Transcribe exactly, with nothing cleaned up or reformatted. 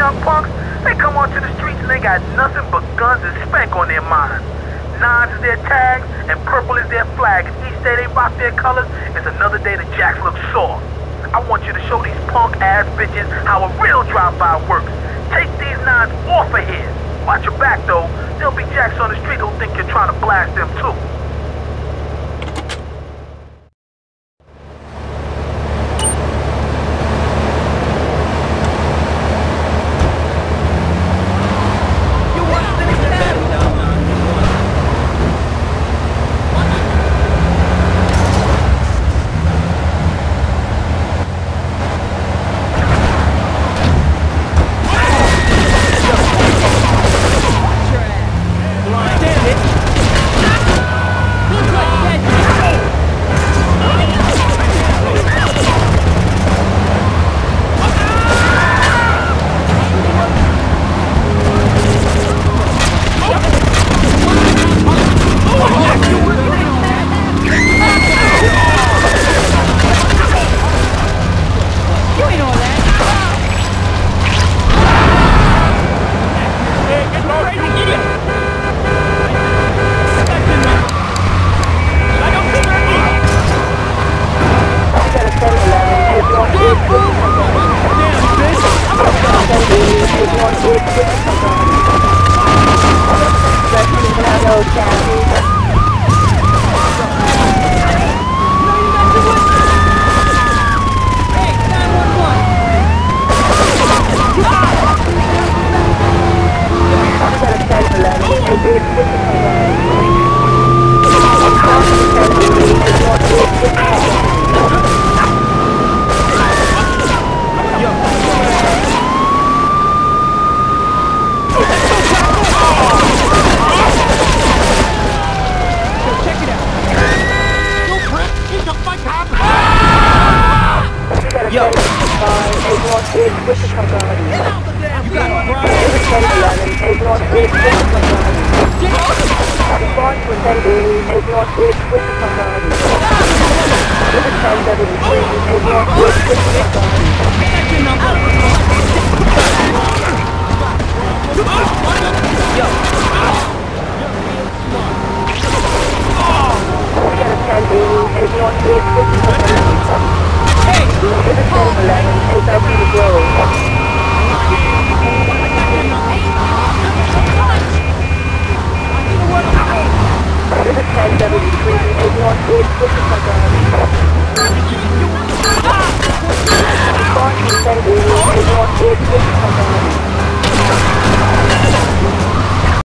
young punks, they come onto the streets and they got nothing but guns and spank on their mind. Nines is their tags and purple is their flag. And each day they rock their colors, it's another day the jacks look sore. I want you to show these punk-ass bitches how a real drive-by works. Take these nines off of here. Watch your back, though. There'll be jacks on the street who'll think you're trying to blast them, too. Number